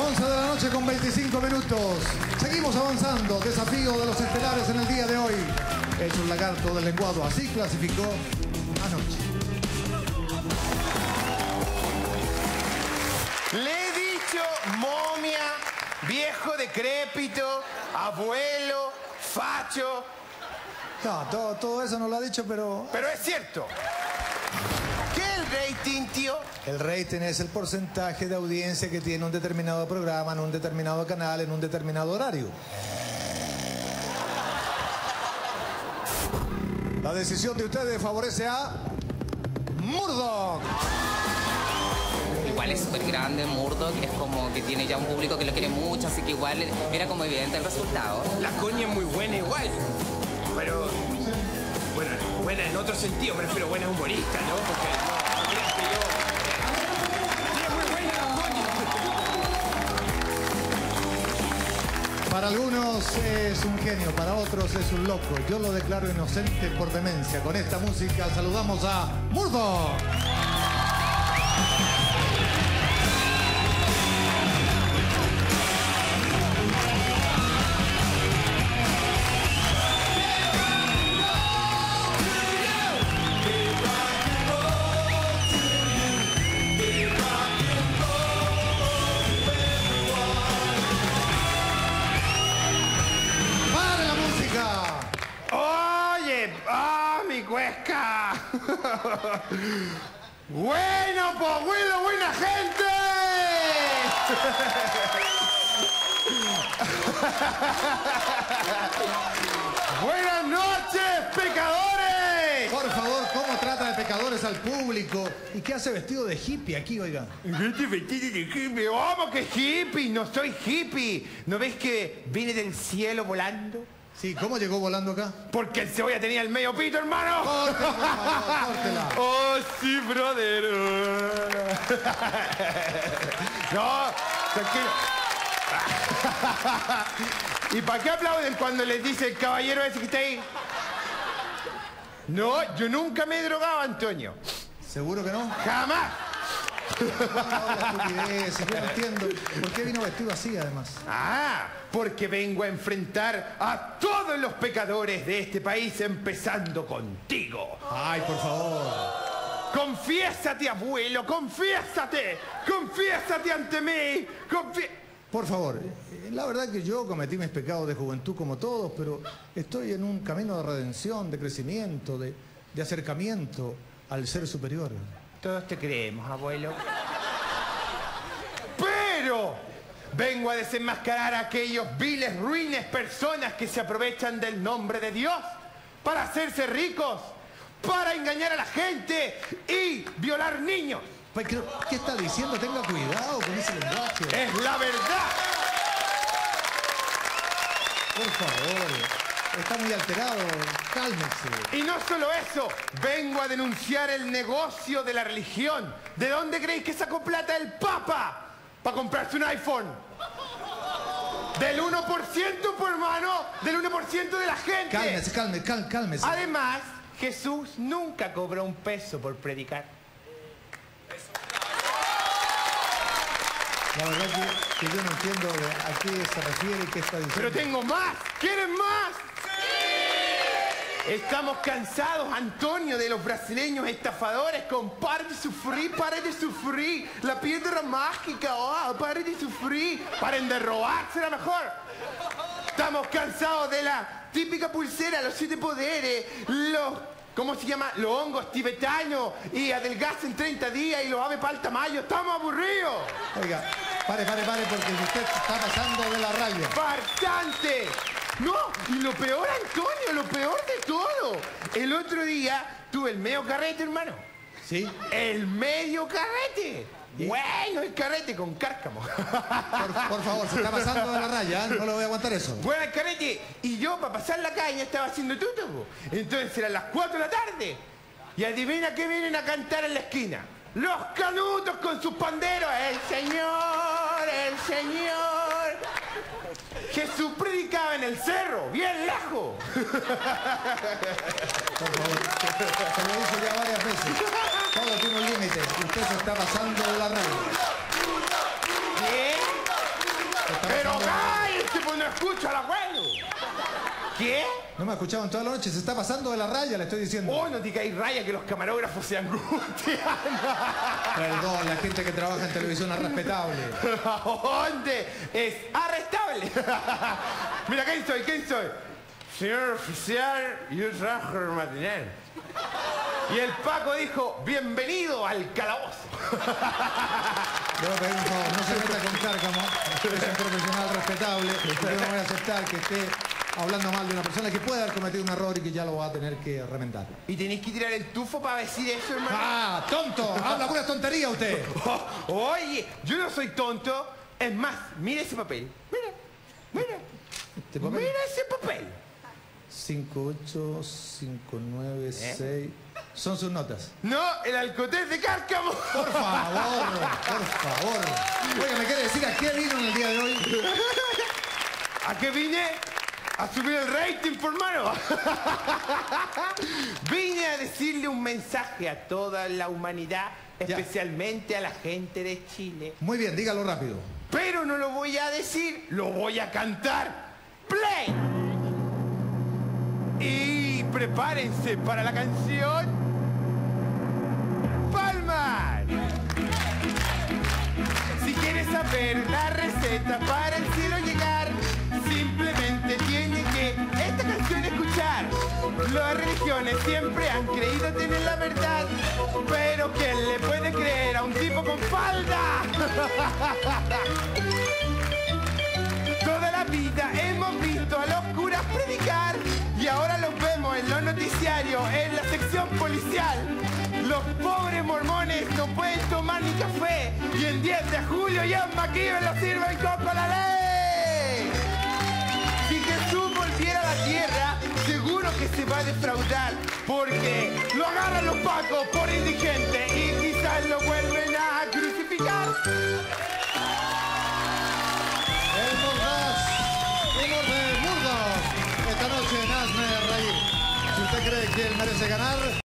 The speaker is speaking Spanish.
11 de la noche con 25 minutos. Seguimos avanzando. Desafío de los estelares en el día de hoy. Es un lagarto del lenguado. Así clasificó anoche. Le he dicho momia, viejo decrépito, abuelo, facho. No, todo eso no lo ha dicho, pero... Pero es cierto. ¿Qué es el rating, tío? El rating es el porcentaje de audiencia que tiene un determinado programa, en un determinado canal, en un determinado horario. La decisión de ustedes favorece a... Murdock. Igual es súper grande Murdock, es como que tiene ya un público que lo quiere mucho, así que igual era como evidente el resultado. La coña es muy buena igual. Pero, bueno, buena en otro sentido, me refiero buena humorista, ¿no? Porque no creas que yo... ¡Es muy buena, coño! Para algunos es un genio, para otros es un loco. Yo lo declaro inocente por demencia. Con esta música saludamos a Murdock. Bueno, pues buena gente. Buenas noches, pecadores. Por favor, ¿cómo trata de pecadores al público? ¿Y qué hace vestido de hippie aquí, oiga? Vestido de hippie. ¡Vamos, que hippie! No soy hippie. ¿No ves que vine del cielo volando? Sí, ¿cómo llegó volando acá? Porque el cebolla tenía el medio pito, hermano. Córtela, hermano, córtela. Oh, sí, brother. No, tranquilo. ¿Y para qué aplauden cuando les dice el caballero ese que está ahí? No, yo nunca me he drogado, Antonio. ¿Seguro que no? ¡Jamás! Yo no entiendo. ¿Por qué vino vestido así, además? Ah, porque vengo a enfrentar a todos los pecadores de este país, empezando contigo. Ay, por favor. Confiésate, abuelo, confiésate. Confiésate ante mí. Por favor, la verdad que yo cometí mis pecados de juventud como todos, pero estoy en un camino de redención, de crecimiento, de acercamiento al ser superior. Todos te creemos, abuelo. Pero vengo a desenmascarar a aquellos viles, ruines personas que se aprovechan del nombre de Dios para hacerse ricos, para engañar a la gente y violar niños. Pues, ¿qué está diciendo? Tenga cuidado con ese lenguaje. ¡Es la verdad! Por favor. Está muy alterado, cálmese. Y no solo eso, vengo a denunciar el negocio de la religión. ¿De dónde creéis que sacó plata el Papa para comprarse un iPhone? Del 1%, por hermano, del 1% de la gente. Cálmese, cálmese. Además, Jesús nunca cobró un peso por predicar. La verdad que yo no entiendo a qué se refiere y qué está diciendo. Pero tengo más. ¿Quieren más? Estamos cansados, Antonio, de los brasileños estafadores con pare de sufrir, la piedra mágica, oh, pare de sufrir, paren de robar, será mejor. Estamos cansados de la típica pulsera, los 7 poderes, los, ¿cómo se llama? Los hongos tibetanos y adelgacen 30 días y los ave palta mayo, estamos aburridos. Oiga, pare, porque usted está pasando de la raya. ¡Bastante! No, y lo peor, Antonio, lo peor de todo. El otro día tuve el medio carrete, hermano. ¿Sí? El medio carrete. ¿Sí? Bueno, el carrete con Cárcamo. Por favor, se está pasando de la raya, ¿eh? No lo voy a aguantar eso. Bueno, el carrete. Y yo, para pasar la calle, estaba haciendo tuto. Entonces eran las 4 de la tarde. Y adivina qué vienen a cantar en la esquina. Los canutos con sus panderos. El señor... Jesús predicaba en el cerro, bien lejos. Por favor, se lo hizo ya varias veces. Todo tiene un límite. Usted se está pasando de la raya. ¿Qué? escucho al abuelo. ¿Qué? No me ha escuchado en toda la noche, se está pasando de la raya, le estoy diciendo. Oh, no digáis raya, que los camarógrafos se angustian. Perdón, la gente que trabaja en televisión es respetable. ¿Dónde? Es arrestable. Mira, ¿quién soy? Señor oficial, yo trabajo en el matinal. Y el Paco dijo, bienvenido al calabozo. Le voy a pedir un favor, no se meta con Cárcamo, es un profesional respetable, yo no voy a aceptar que esté hablando mal de una persona que puede haber cometido un error y que ya lo va a tener que remendar. ¿Y tenéis que tirar el tufo para decir eso, hermano? ¡Ah, tonto! ¡Habla pura tontería usted! Oye, yo no soy tonto, es más, mira ese papel, mira. ¿Este papel? Mira ese papel. 5, 8, 5, 9, 6. Son sus notas. ¡No! ¡El alcotés de Cárcamo! Por favor, por favor. Oiga, ¿me quiere decir a qué vino en el día de hoy? ¿A qué vine? A subir el rating, por mano. Vine a decirle un mensaje a toda la humanidad, especialmente a la gente de Chile. Muy bien, dígalo rápido. Pero no lo voy a decir, lo voy a cantar. ¡Play! Y prepárense para la canción Palmas. Si quieres saber la receta para el cielo llegar, simplemente tienes que esta canción escuchar. Las religiones siempre han creído tener la verdad, pero ¿quién le puede creer a un tipo con falda? Toda la vida hemos visto a los curas predicar, y ahora los vemos en los noticiarios, en la sección policial. Los pobres mormones no pueden tomar ni café, y el 10 de julio ya en McKeever lo sirven con la ley. Si Jesús volviera a la tierra, seguro que se va a defraudar, porque lo agarran los pacos por indigente y quizás lo vuelven a crucificar. Esta noche en Hazme Reir. Si usted cree que él merece ganar...